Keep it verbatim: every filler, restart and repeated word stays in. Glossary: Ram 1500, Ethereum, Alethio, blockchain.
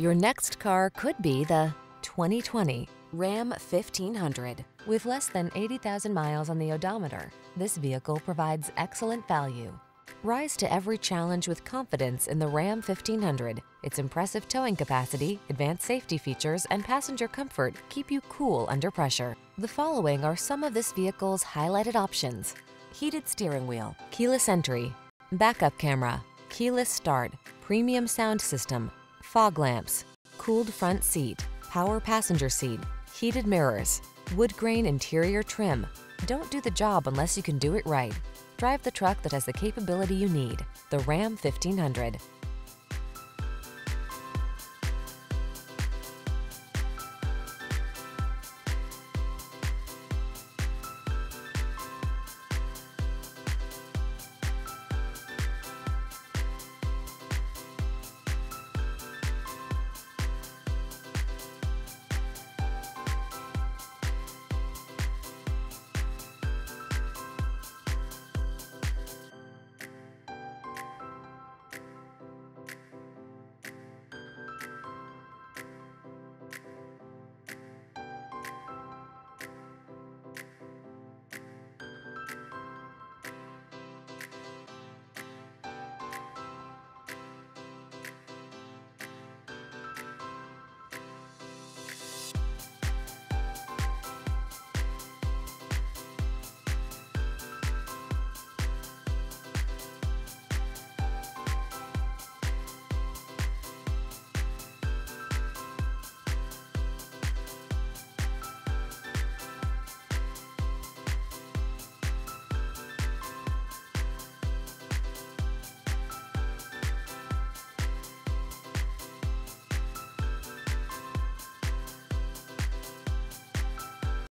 Your next car could be the twenty twenty Ram fifteen hundred. With less than eighty thousand miles on the odometer, this vehicle provides excellent value. Rise to every challenge with confidence in the Ram fifteen hundred. Its impressive towing capacity, advanced safety features, and passenger comfort keep you cool under pressure. The following are some of this vehicle's highlighted options: heated steering wheel, keyless entry, backup camera, keyless start, premium sound system, fog lamps, cooled front seat, power passenger seat, heated mirrors, wood grain interior trim. Don't do the job unless you can do it right. Drive the truck that has the capability you need, the Ram fifteen hundred.